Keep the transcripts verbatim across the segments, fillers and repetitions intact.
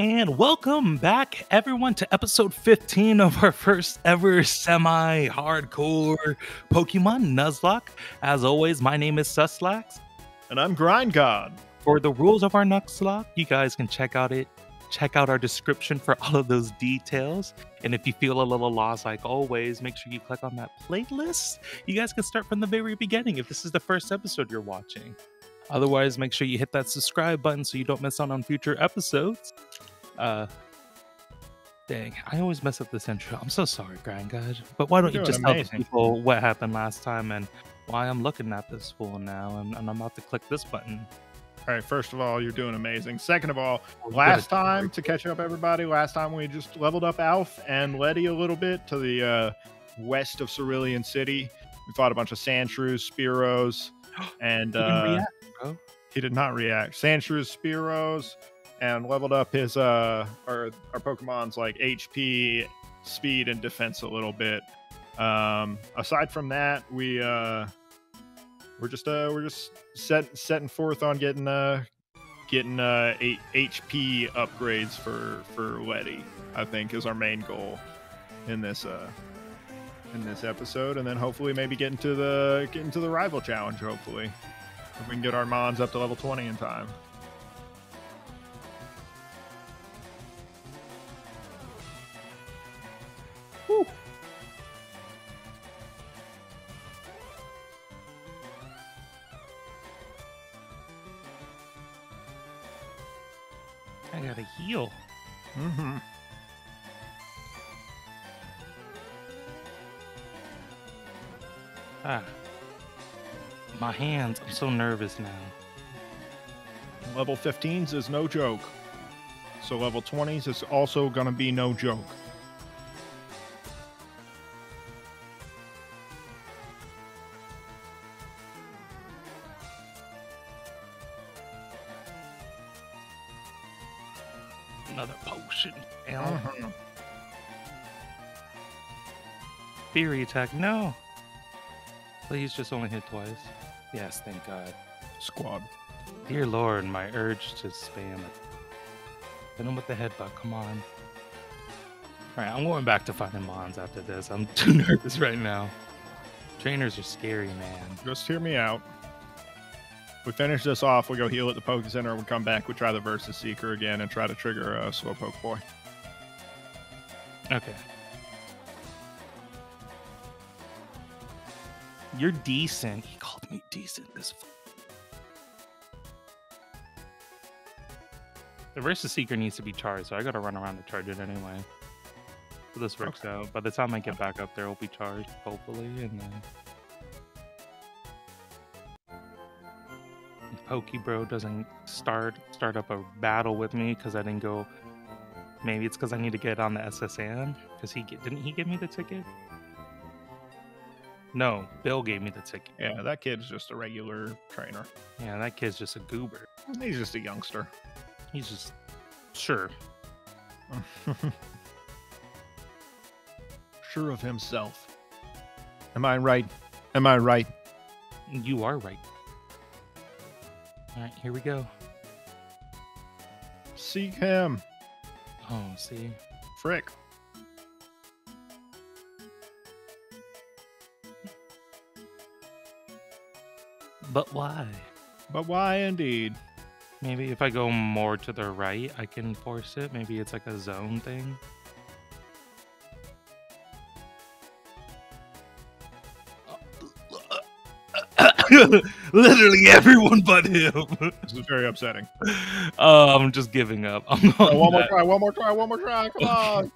And welcome back, everyone, to episode fifteen of our first ever semi-hardcore Pokemon Nuzlocke. As always, my name is Suslax. And I'm Grind God. For the rules of our Nuzlocke, you guys can check out it. Check out our description for all of those details. And if you feel a little lost, like always, make sure you click on that playlist. You guys can start from the very beginning if this is the first episode you're watching. Otherwise, make sure you hit that subscribe button so you don't miss out on future episodes. Uh, dang, I always mess up this intro. I'm so sorry, Grind God. But why don't you just tell the people what happened last time and why I'm looking at this fool now, and, and I'm about to click this button. All right, first of all, you're doing amazing. Second of all, last time, to catch up everybody, last time we just leveled up Alf and Letty a little bit to the uh, west of Cerulean City. We fought a bunch of Sandshrews, Spiros, and... He uh, didn't react, bro. He did not react. Sandshrews, Spiros, and leveled up his uh, our, our Pokemon's like H P, speed, and defense a little bit. Um, aside from that, we... Uh, We're just uh we're just set setting forth on getting uh getting uh H P upgrades for for Letty, I think, is our main goal in this uh in this episode, and then hopefully maybe getting to the getting to the rival challenge. Hopefully, if we can get our Mons up to level twenty in time. Woo. I gotta heal. Mm-hmm. Ah. My hands. I'm so nervous now. Level fifteens is no joke. So level twenties is also gonna be no joke. Another potion. Mm-hmm. Fury attack. No. Please just only hit twice. Yes, thank God. Squad. Dear Lord, my urge to spam it. Hit him with the headbutt. Come on. Alright, I'm going back to fighting Mons after this. I'm too nervous right now. Trainers are scary, man. Just hear me out. We finish this off, we go heal at the Poke Center, we come back, we try the V S Seeker again and try to trigger a uh, Slowpoke Boy. Okay. You're decent. He called me decent this f The V S Seeker needs to be charged, so I gotta run around to charge it anyway. So this works okay. out. By the time I get back up there, it'll be charged, hopefully, and then... Pokebro doesn't start start up a battle with me because I didn't go. Maybe it's because I need to get on the S S N, because he get, didn't he give me the ticket? No, Bill gave me the ticket. Yeah, that kid's just a regular trainer. Yeah, that kid's just a goober. He's just a youngster. He's just sure. Sure of himself. Am I right? Am I right? You are right. All right, here we go. Seek him. Oh, see. Frick. But why? But why indeed? Maybe if I go more to the right, I can force it. Maybe it's like a zone thing. Literally everyone but him. This is very upsetting. Oh, I'm just giving up. I'm oh, one that. more try, one more try, one more try. Come on.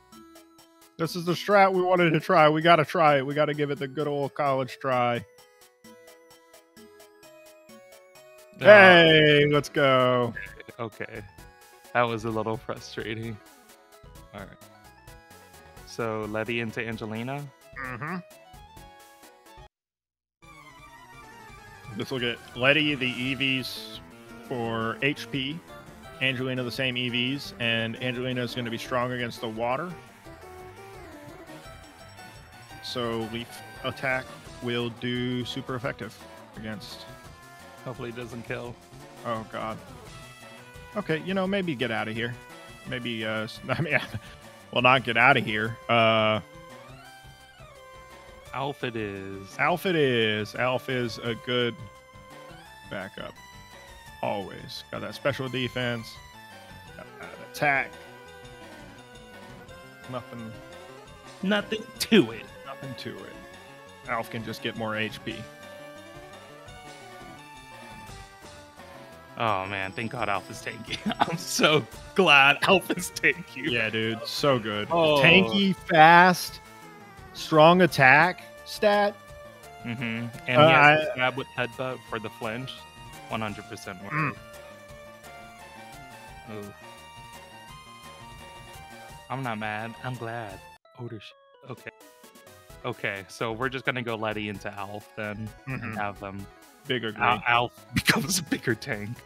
This is the strat we wanted to try. We got to try it. We got to give it the good old college try. Oh. Hey, let's go. Okay. Okay. That was a little frustrating. All right. So, Letty into Angelina. Mm-hmm. Let's look at Letty, the E Vs for H P, Angelina the same E Vs, and Angelina is going to be strong against the water. So Leaf Attack will do super effective against. Hopefully it doesn't kill. Oh, God. Okay, you know, maybe get out of here. maybe, uh, I mean, we'll not get out of here. Uh, Alf it is. Alf it is. Alf is a good backup. Always. Got that special defense. Got that attack. Nothing. Nothing to it. Nothing to it. Alf can just get more H P. Oh man, thank God Alf is tanky. I'm so glad Alf is tanky. Yeah, dude, so good. Oh. Tanky, fast, strong attack stat. Mm-hmm. And he uh, has I, stab with headbutt for the flinch. one hundred percent worth. Mm. I'm not mad. I'm glad. Odor shit. Okay. Okay, so we're just gonna go Letty into Alf then, mm-hmm. and have them. Bigger green. Alf becomes a bigger tank.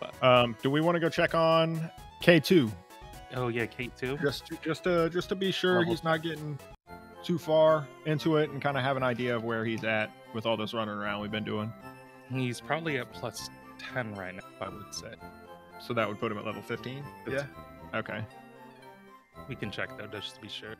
But. Um, do we want to go check on K two? Oh yeah, K two. Just, to, just to, just to be sure Level. he's not getting too far into it, and kind of have an idea of where he's at with all this running around we've been doing. He's probably at plus ten right now, I would say. So that would put him at level fifteen. Yeah. Okay. We can check though, just to be sure.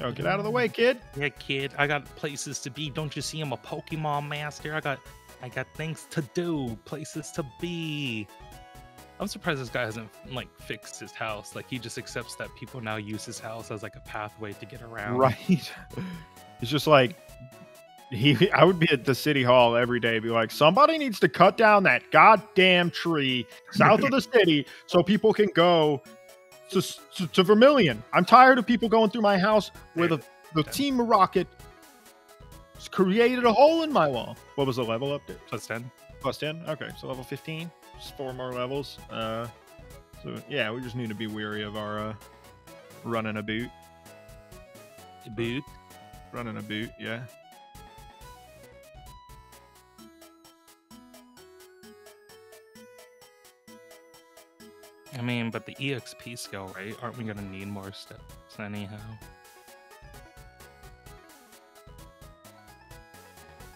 Yo, get out of the way, kid. Yeah, kid. I got places to be. Don't you see? I'm a Pokemon master. I got, I got things to do, places to be. I'm surprised this guy hasn't like fixed his house. Like he just accepts that people now use his house as like a pathway to get around. Right. It's just like he. I would be at the city hall every day, be like, somebody needs to cut down that goddamn tree south of the city so people can go. To, to, to Vermilion. I'm tired of people going through my house where the, the Team Rocket created a hole in my wall. What was the level up there? Plus ten. Plus ten? Okay, so level fifteen. Just four more levels. Uh, so, yeah, we just need to be weary of our uh, running a boot. A boot? Running a boot, yeah. I mean, but the E X P skill, right? Aren't we gonna need more steps anyhow?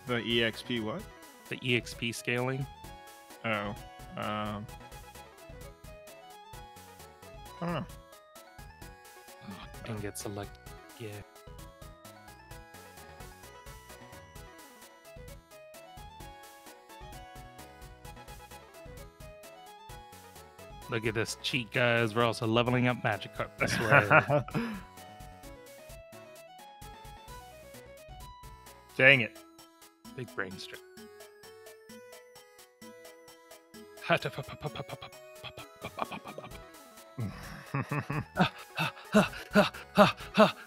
The E X P what? The E X P scaling. Oh. Um. I don't know. Oh, didn't get selected. Yeah. Look at this cheat, guys. We're also leveling up Magikarp this way. Dang it. Big brain strip.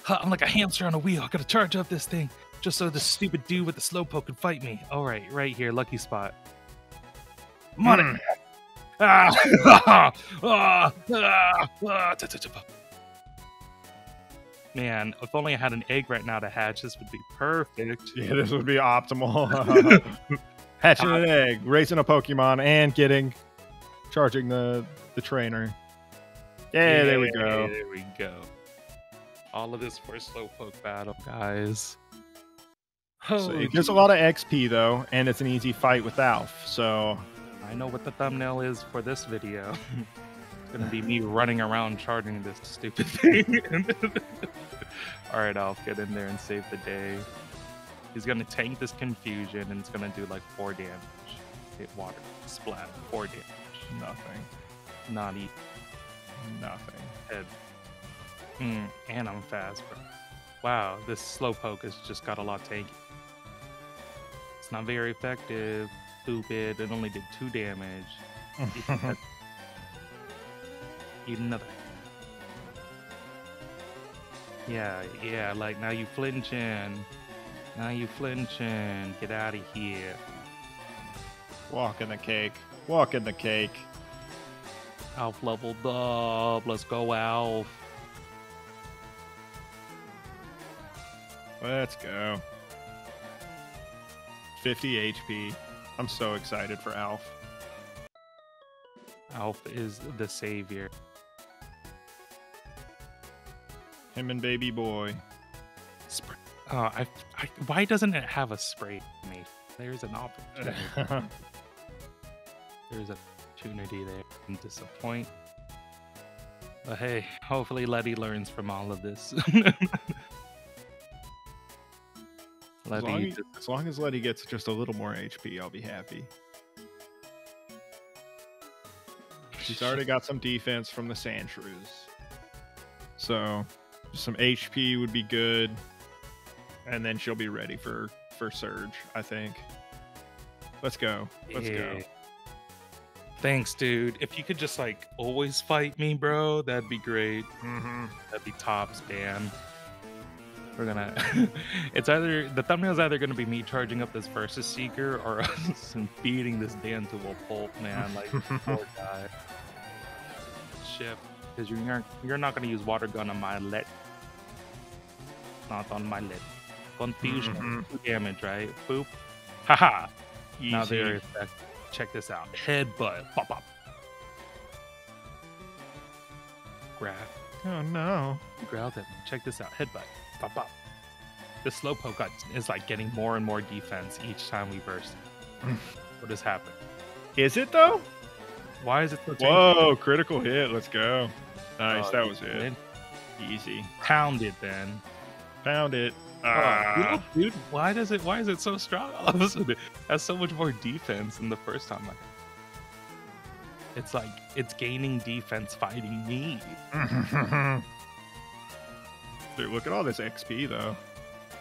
I'm like a hamster on a wheel. I gotta charge up this thing just so this stupid dude with the slowpoke can fight me. All right, right here. Lucky spot. Money. Mm. Man, if only I had an egg right now to hatch, this would be perfect. Yeah, this would be optimal. Hatching an egg, racing a Pokemon, and getting charging the the trainer. Yeah, yeah, there we go. There we go. All of this for a slowpoke battle, guys. Oh, so it gets a lot of X P though, and it's an easy fight with Alf. So. I know what the thumbnail is for this video. It's gonna be me running around charging this stupid thing. All right, I'll get in there and save the day. He's gonna tank this confusion and it's gonna do like four damage. Hit water, splat, four damage. Nothing. Not eat. Nothing. Head. Mm, and I'm fast, bro. Wow, this slowpoke has just got a lot tanky. It's not very effective. Stupid, it only did two damage. Eat another. Yeah, yeah, like now you flinching. Now you flinching. Get out of here. Walk in the cake. Walk in the cake. Alf leveled up. Let's go, Alf. Let's go. fifty H P. I'm so excited for Alf. Alf is the savior. Him and baby boy. Spray. Uh, I, I, why doesn't it have a spray mate? There's an opportunity. There's a opportunity there and disappoint. But hey, hopefully Letty learns from all of this. Letty, as, long as, as long as Letty gets just a little more H P, I'll be happy. She's already got some defense from the Sandshrews, so some H P would be good, and then she'll be ready for for Surge, I think. Let's go. Let's yeah. go. Thanks, dude. If you could just, like, always fight me, bro, that'd be great. Mm-hmm. That'd be tops, man. We're gonna... it's either... The thumbnail's either gonna be me charging up this versus Seeker or us beating this Dan to a pulp, man. Like, poor guy. Ship. Because you're, you're not gonna use water gun on my let. Not on my let. Confusion. Mm-hmm. Damage, right? Boop. Haha. Easy. Now they're effective. Check this out. Headbutt. Bop, bop. Grab. Oh, no. He growled at me. Check this out. Headbutt. Bop, bop. This Slowpoke is, like, getting more and more defense each time we burst. What has happened? Is it, though? Why is it so terrible? Whoa, critical hit. Let's go. Nice. Oh, that was it. Win. Easy. Pound it, then. Pound it. Ah. Oh, dude, why does it? Why is it so strong? All of a sudden, that's so much more defense than the first time. Like, it's like it's gaining defense fighting me. Dude, look at all this X P though. one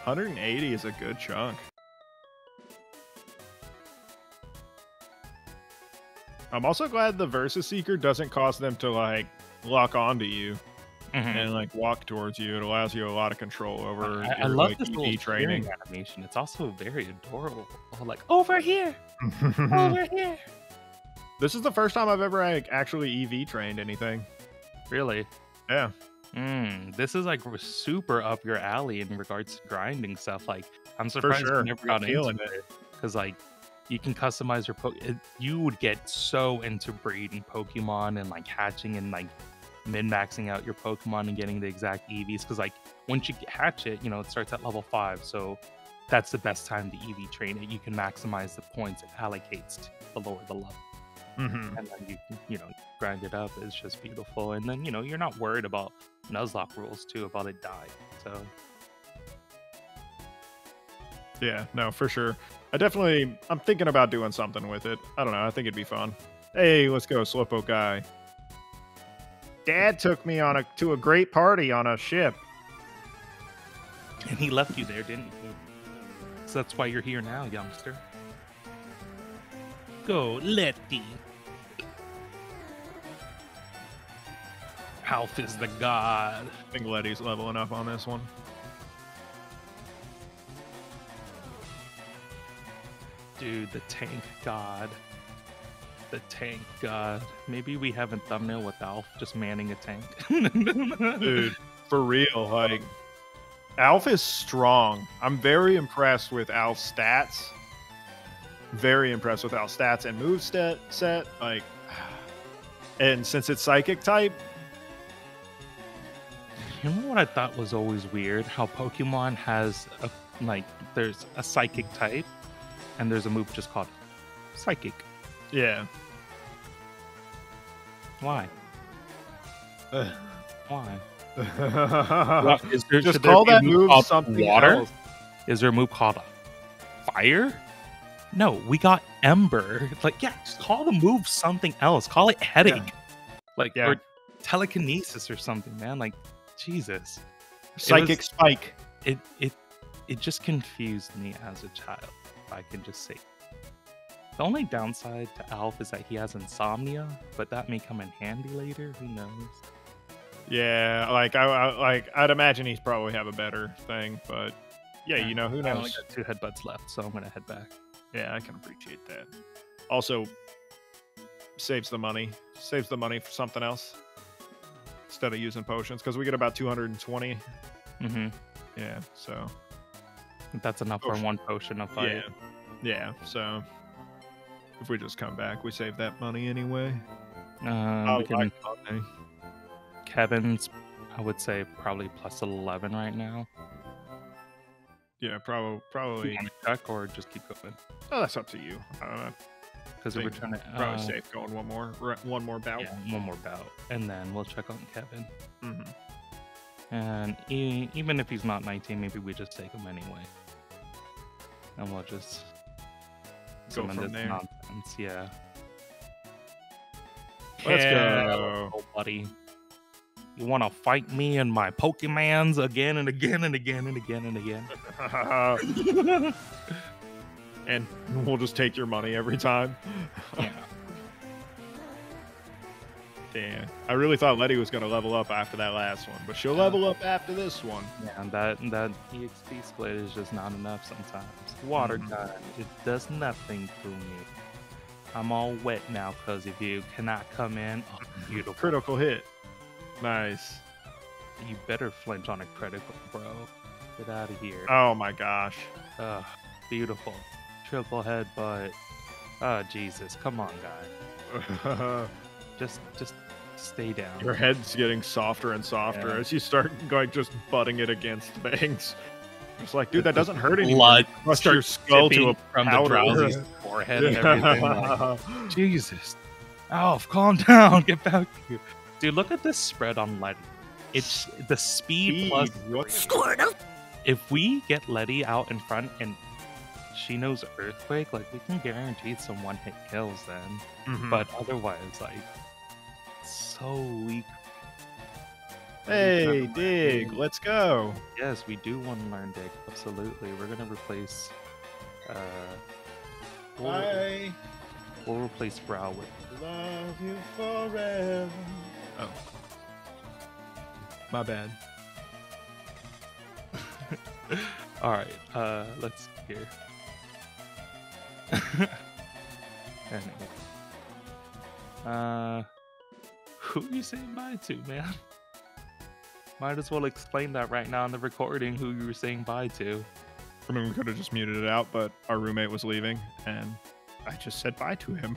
hundred eighty is a good chunk. I'm also glad the Versus Seeker doesn't cause them to like lock onto you. Mm-hmm. And like walk towards you. It allows you a lot of control over. I, your, I love like, this E V little training animation. It's also very adorable. Oh, like over here, over here. This is the first time I've ever like, actually E V trained anything. Really? Yeah. Mm, this is like super up your alley in regards to grinding stuff. Like I'm surprised sure. you never got into it because like you can customize your po. It, you would get so into breeding Pokemon and like hatching and like. Min-maxing out your Pokemon and getting the exact E Vs because like once you hatch it, you know, it starts at level five, so that's the best time to E V train it. You can maximize the points it allocates to the lower the level. Mm-hmm. And then you can, you know, grind it up. It's just beautiful. And then, you know, you're not worried about Nuzlocke rules too, about it dying. So yeah, no, for sure. I definitely I'm thinking about doing something with it. I don't know, I think it'd be fun. Hey, let's go, Slowpoke guy. Dad took me on a to a great party on a ship. And he left you there, didn't he? So that's why you're here now, youngster. Go, Letty. Alf is the god. I think Letty's leveling up on this one. Dude, the tank god. The tank god. Maybe we have a thumbnail with Alf just manning a tank. Dude, for real, like Alf is strong. I'm very impressed with Alf's stats. Very impressed with Alf's stats and move set set. Like, and since it's psychic type. You know what I thought was always weird? How Pokemon has a like there's a psychic type and there's a move just called psychic. Yeah. Why? Ugh. Why? What, is there, just call that move something water? Else. Is there a move called a fire? No, we got ember. It's like, yeah, just call the move something else. Call it headache. Yeah. Like, yeah. Or telekinesis or something, man. Like, Jesus. Psychic it was, spike. It, it, it just confused me as a child, if I can just say. The only downside to Alf is that he has insomnia, but that may come in handy later. Who knows? Yeah, like I, I like I'd imagine he's probably have a better thing, but yeah, yeah you know who knows. I only got two headbutts left, so I'm gonna head back. Yeah, I can appreciate that. Also, saves the money, saves the money for something else instead of using potions because we get about two hundred twenty. Mm-hmm. Yeah, so that's enough potion. For one potion a fight. Yeah, yeah, so. If we just come back, we save that money anyway. Um, oh, we can, like money. Kevin's, I would say, probably plus eleven right now. Yeah, probably. Probably. You want to check or just keep going? Oh, that's up to you. I don't know. because we're trying to probably uh, safe going one more one more bout. Yeah, one more bout, and then we'll check on Kevin. Mm-hmm. And e even if he's not nineteen, maybe we just take him anyway, and we'll just go from there. Nonsense. Yeah. Let's go, oh, buddy. You want to fight me and my Pokemans again and again and again and again and again? And we'll just take your money every time. Yeah. Damn. I really thought Letty was going to level up after that last one, but she'll level up after this one. Yeah, and that, that E X P split is just not enough sometimes. Water mm-hmm. time. It does nothing to me. I'm all wet now because of you. Cannot come in. Oh, beautiful. Critical hit. Nice. You better flinch on a critical, bro. Get out of here. Oh my gosh. Ugh, beautiful. Triple headbutt. Oh Jesus, come on, guy. just, just stay down. Your head's getting softer and softer yeah. as you start going, just butting it against things. It's like, dude, that doesn't hurt anyone. Crushed your skull to a from the drowsy forehead and everything. Like, Jesus, Alf, calm down. Get back here. Dude, look at this spread on Letty. It's the speed, speed. plus... Squirtle! If we get Letty out in front and she knows Earthquake, like, we can guarantee some one-hit kills then. Mm-hmm. But otherwise, like, so weak. Hey, Dig, learn. Let's go! Yes, we do want to learn Dig, absolutely. We're gonna replace... Uh, we'll, Bye! We'll replace Brawl with... Love you forever. Oh. My bad. Alright, uh, let's see here. Anyway. Uh, who are you saying bye to, man? Might as well explain that right now in the recording who you were saying bye to. I mean, we could have just muted it out, but our roommate was leaving, and I just said bye to him.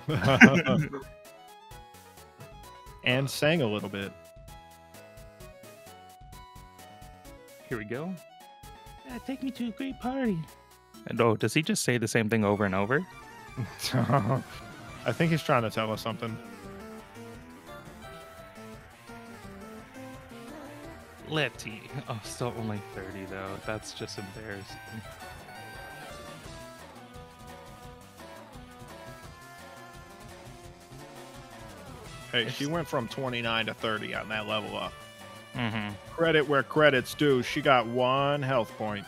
And sang a little bit. Here we go. Yeah, take me to a great party. And oh, does he just say the same thing over and over? I think he's trying to tell us something. Letty. Oh, still only thirty though. That's just embarrassing. Hey, she went from twenty-nine to thirty on that level up. Mm-hmm. Credit where credit's due. She got one health point.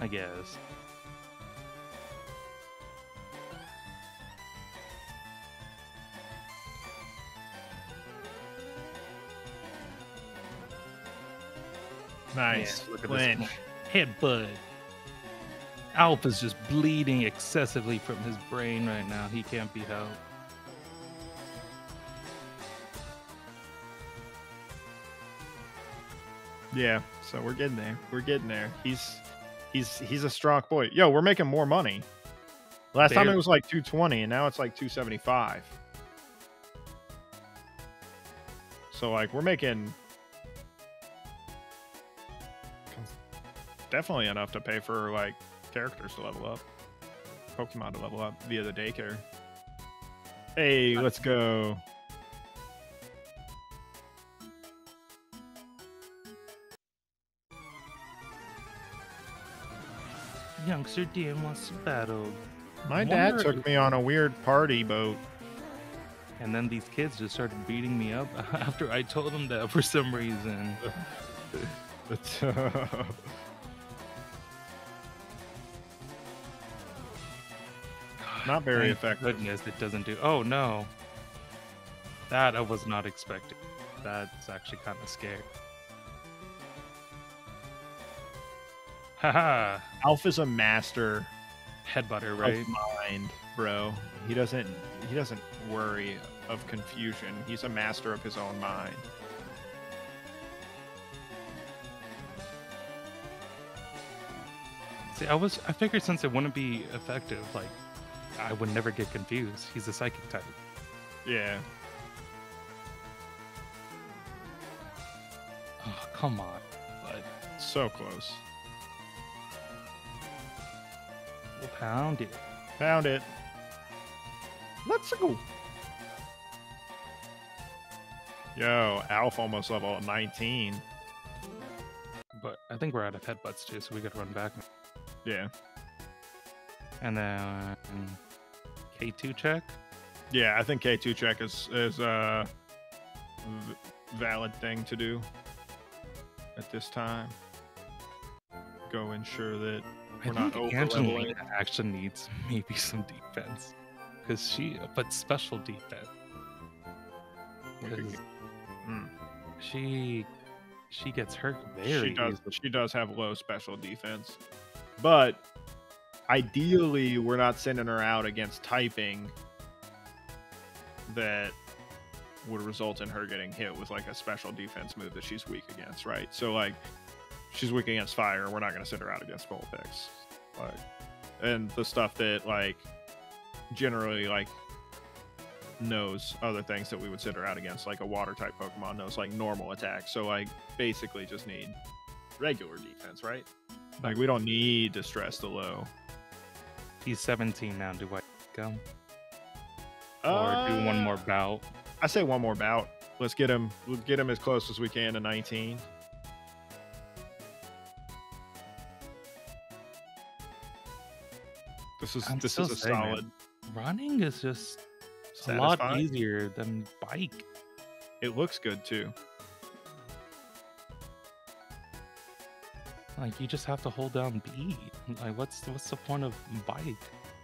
I guess. Nice. Yeah, look at this headbutt. Alf is just bleeding excessively from his brain right now. He can't be helped. Yeah, so we're getting there. We're getting there. He's he's he's a strong boy. Yo, we're making more money. Last Barely. time it was like two twenty and now it's like two seventy-five. So like we're making definitely enough to pay for like characters to level up. Pokemon to level up via the daycare. Hey, let's go. Youngster D M wants to battle. My dad took me on a weird party boat. And then these kids just started beating me up after I told them that for some reason. That's, uh... Not very Thank effective. Goodness, it doesn't do. Oh, no. That I was not expecting. That's actually kind of scary. Haha. Alf is a master headbutter, right? Of mind, bro. He doesn't he doesn't worry of confusion. He's a master of his own mind. See, I was I figured since it wouldn't be effective, like I would never get confused. He's a psychic type. Yeah. Oh, come on. But so close. Pound it. Pound it. Let's go. Yo, Alf almost level nineteen. But I think we're out of headbutts too, so we gotta run back. Yeah. And then K two check? Yeah, I think K two check is, is a valid thing to do at this time. Go ensure that we're I think not Angelina actually needs maybe some defense. Because she, but special defense. Because mm. she, she gets hurt very she does, easily. She does have low special defense. But ideally, we're not sending her out against typing that would result in her getting hit with like a special defense move that she's weak against, right? So like, she's weak against fire. We're not going to send her out against Vulpix. Like, and the stuff that like generally like knows other things that we would send her out against, like a water type Pokemon knows like normal attack. So like basically just need regular defense, right? Like we don't need to stress the low. He's seventeen now. Do I go? Uh, or do one more bout? I say one more bout. Let's get him. We'll get him as close as we can to nineteen. This is I'm this is a saying, solid. Man, running is just satisfying. A lot easier than bike. It looks good too. Like you just have to hold down B. Like what's what's the point of bike?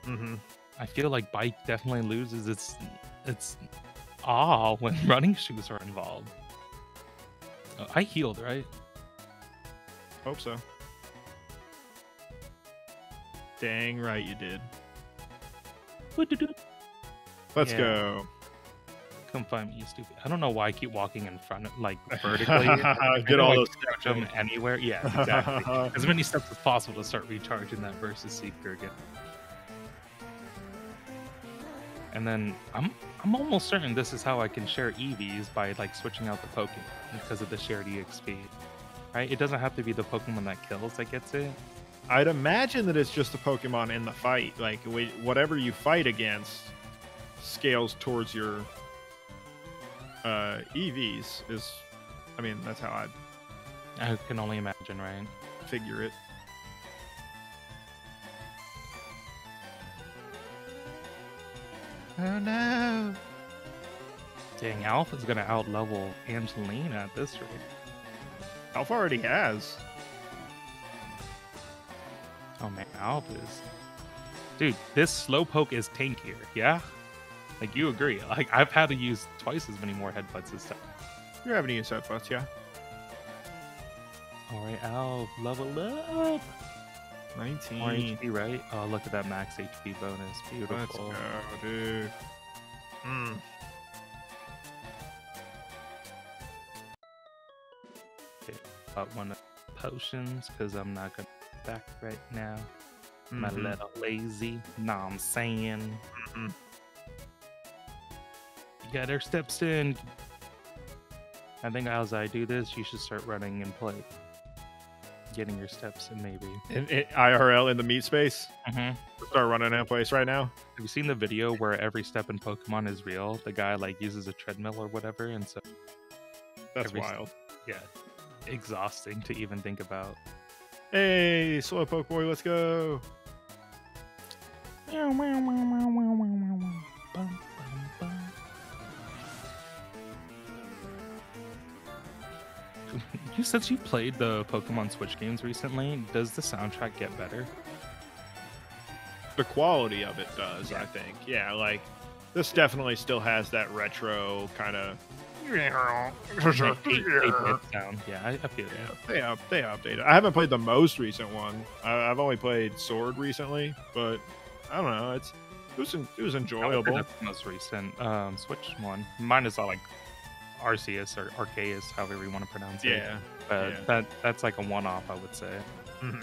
Mm-hmm. I feel like bike definitely loses its its awe when running shoes are involved. Oh, I healed, right? Hope so. Dang right you did. Let's yeah. go. Come find me, you stupid. I don't know why I keep walking in front of, like, vertically. Get all those steps from anywhere. Yeah, exactly. As many steps as possible to start recharging that versus Seeker again. And then I'm I'm almost certain this is how I can share E Vs by, like, switching out the Pokemon because of the shared E X P. Right? It doesn't have to be the Pokemon that kills that gets it. I'd imagine that it's just the Pokemon in the fight. Like, whatever you fight against scales towards your uh, E Vs. Is, I mean, that's how I... I can only imagine, right? Figure it. Oh, no! Dang, Alpha's gonna out-level Angelina at this rate. Alpha already has. Oh man, Alf is... Dude, this Slowpoke is tankier, yeah? Like, you agree. Like, I've had to use twice as many more headbutts this time. You're having to use headbutts, yeah. Alright, Alf, level up! nineteen. More H P, right? Oh, look at that max H P bonus. Beautiful. Let's go, dude. Mm. Okay, bought one of the potions, because I'm not going to... back right now. I'm mm-hmm. a little lazy. Nah, I'm saying. Mm-hmm. You got her steps in. I think as I do this, you should start running and play. Getting your steps in, maybe. In, in I R L in the meat space? Mm-hmm. Start running in place right now. Have you seen the video where every step in Pokemon is real? The guy, like, uses a treadmill or whatever, and so... That's wild. Yeah. Exhausting to even think about. Hey, Slowpoke boy, let's go! You said you played the Pokemon Switch games recently. Does the soundtrack get better? The quality of it does, yeah. I think. Yeah, like, this definitely still has that retro kind of... Yeah, I feel that. They updated. I haven't played the most recent one. I, I've only played Sword recently, but I don't know. It's it was, it was enjoyable. The most recent um, Switch one. Mine is all like Arceus or Arceus, however you want to pronounce it. Yeah, but yeah. that that's like a one-off, I would say. Mm-hmm.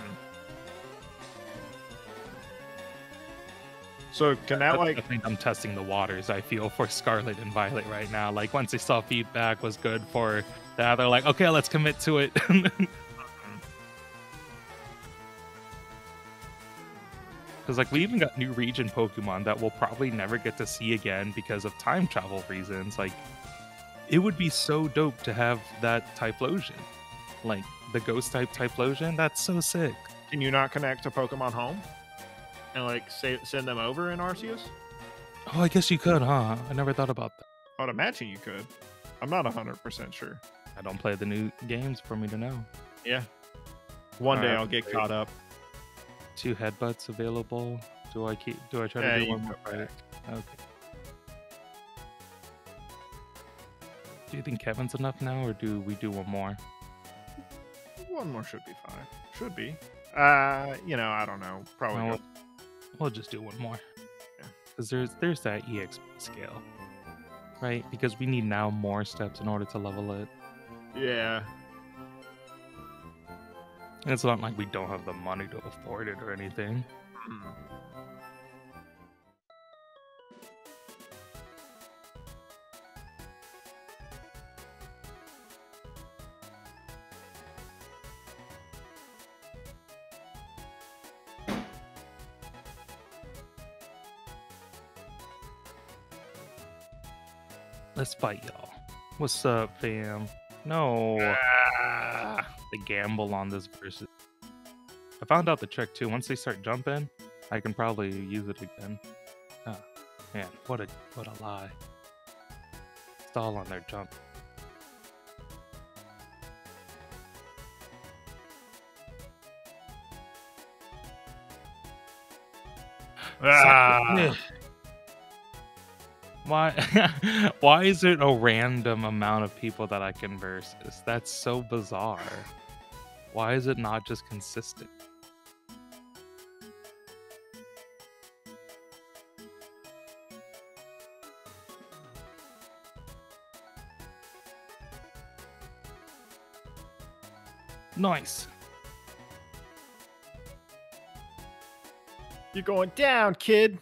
So can that, that like... I think I'm testing the waters, I feel, for Scarlet and Violet right now. Like, once they saw feedback was good for that, they're like, okay, let's commit to it. Because like we even got new region Pokemon that we'll probably never get to see again because of time travel reasons. Like, it would be so dope to have that Typhlosion, like the ghost type Typhlosion. That's so sick. Can you not connect to Pokemon Home and like say, send them over in Arceus? Oh, I guess you could, huh? I never thought about that. I'd imagine you could. I'm not one hundred percent sure. I don't play the new games for me to know. Yeah. One All day right, I'll get great. caught up. Two headbutts available. Do I keep? Do I try yeah, to do one more back? Okay. Do you think Kevin's enough now, or do we do one more? One more should be fine. Should be. Uh, you know, I don't know. Probably. No, we'll just do one more. Yeah. Because there's there's that E X P scale, right? Because we need now more steps in order to level it. Yeah. And it's not like we don't have the money to afford it or anything. Mm. Let's fight, y'all. What's up, fam? No. Ah. The gamble on this versus. I found out the trick too. Once they start jumping, I can probably use it again. Oh, man, what a what a lie. Stall on their jump. Ah. Why why is it a random amount of people that I can versus? That's so bizarre. Why is it not just consistent? Nice. You're going down, kid.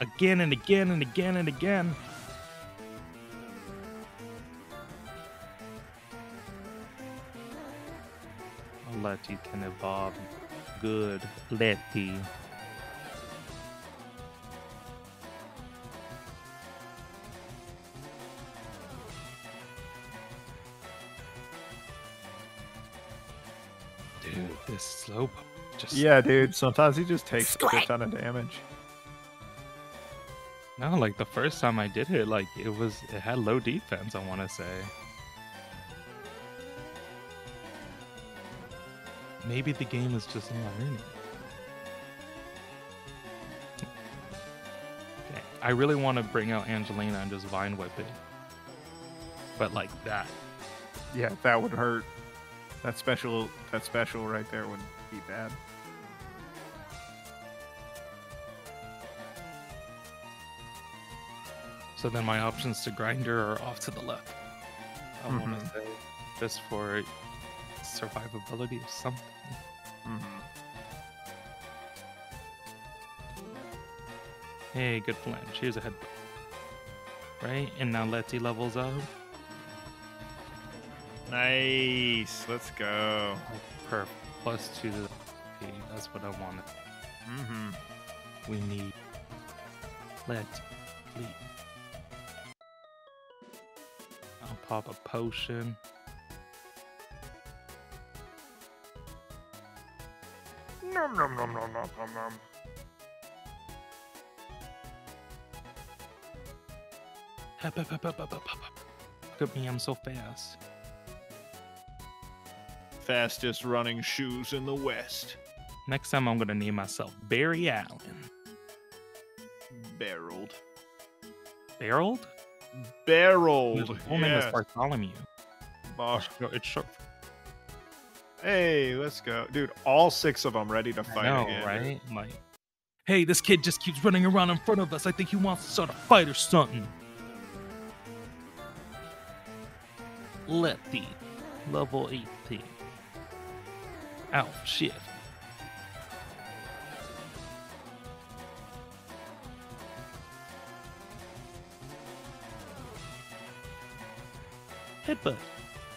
Again and again and again and again. Letty can evolve. Good Letty. Dude, this slope just... Yeah, dude, sometimes he just takes a good ton of damage. No, like the first time I did it, like it was, it had low defense, I want to say. Maybe the game is just learning. Okay. I really want to bring out Angelina and just vine whip it. But like that. Yeah, that would hurt. That special, that special right there would be bad. So then my options to grind her are off to the left. I mm-hmm. want to say just for survivability of something. Mm-hmm. Hey, good flinch. Here's a headbutt. Right? And now Letty levels up. Nice. Let's go. Oh, perfect. Plus two to the P. That's what I wanted. Mm-hmm. We need Letty. Please. I'll pop a potion. Nom, nom, nom, nom, nom, nom, nom. Hop, hop, hop, hop, hop, hop, hop. Look at me, I'm so fast. Fastest running shoes in the West. Next time I'm going to name myself Barry Allen. Barreled. Barreled? Barreled. His full name is Bartholomew. Bar it's short. Hey, let's go. Dude, all six of them ready to fight I know, again. Right? Like, hey, this kid just keeps running around in front of us. I think he wants to start a fight or something. Letty. Level eighteen. Alf, shit. Headbutt.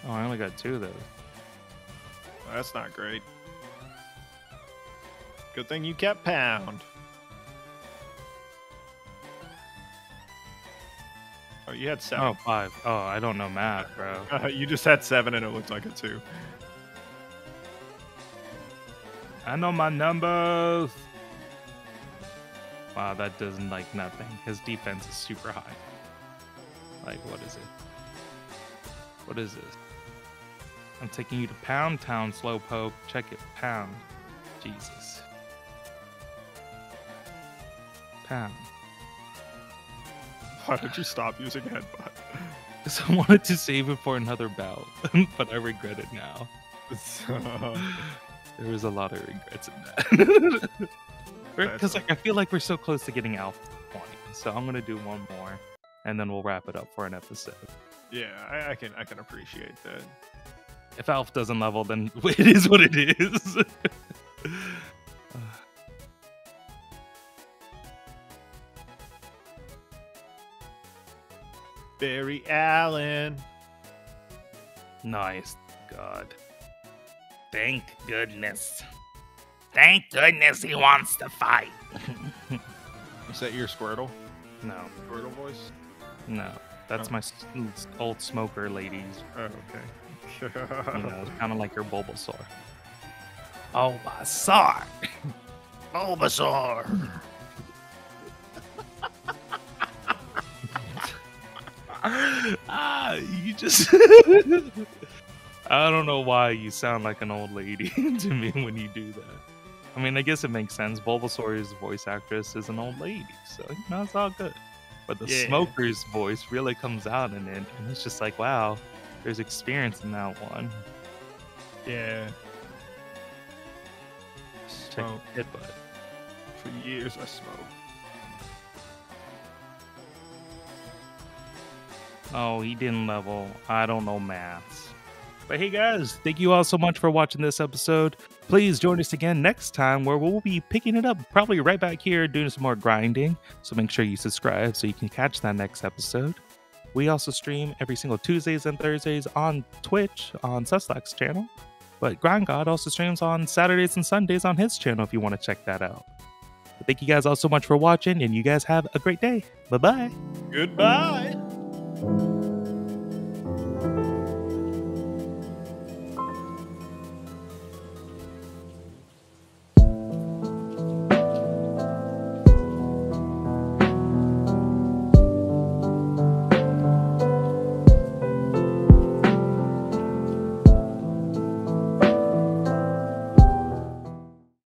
Oh, I only got two, though. That's not great. Good thing you kept pound. Oh, you had seven. Oh, five. Oh, I don't know math, bro. Uh, you just had seven and it looked like a two. I know my numbers. Wow, that doesn't like nothing. His defense is super high. Like, what is it? What is this? I'm taking you to Pound Town, Slowpoke. Check it, Pound. Jesus. Pound. Why did you stop using headbutt? Because I wanted to save it for another bout, but I regret it now. So... there was a lot of regrets in that. Because like I feel like we're so close to getting Alpha twenty, so I'm gonna do one more, and then we'll wrap it up for an episode. Yeah, I, I can I can appreciate that. If Alf doesn't level, then it is what it is. Barry Allen. Nice. God. Thank goodness. Thank goodness he wants to fight. Is that your Squirtle? No. Squirtle voice? No. That's oh. my old smoker ladies. Oh, okay. You know, kind of like your Bulbasaur. Bulbasaur! Bulbasaur! ah, you just... I don't know why you sound like an old lady to me when you do that. I mean, I guess it makes sense. Bulbasaur's voice actress is an old lady, so you know, it's all good. But the yeah. smoker's voice really comes out in it, and it's just like, wow. There's experience in that one. Yeah. Check your headbutt. For years I smoked. Oh, he didn't level. I don't know maths. But hey guys, thank you all so much for watching this episode. Please join us again next time where we'll be picking it up probably right back here doing some more grinding. So make sure you subscribe so you can catch that next episode. We also stream every single Tuesdays and Thursdays on Twitch on Suslax's channel. But Grind God also streams on Saturdays and Sundays on his channel if you want to check that out. But thank you guys all so much for watching, and you guys have a great day. Bye-bye. Goodbye.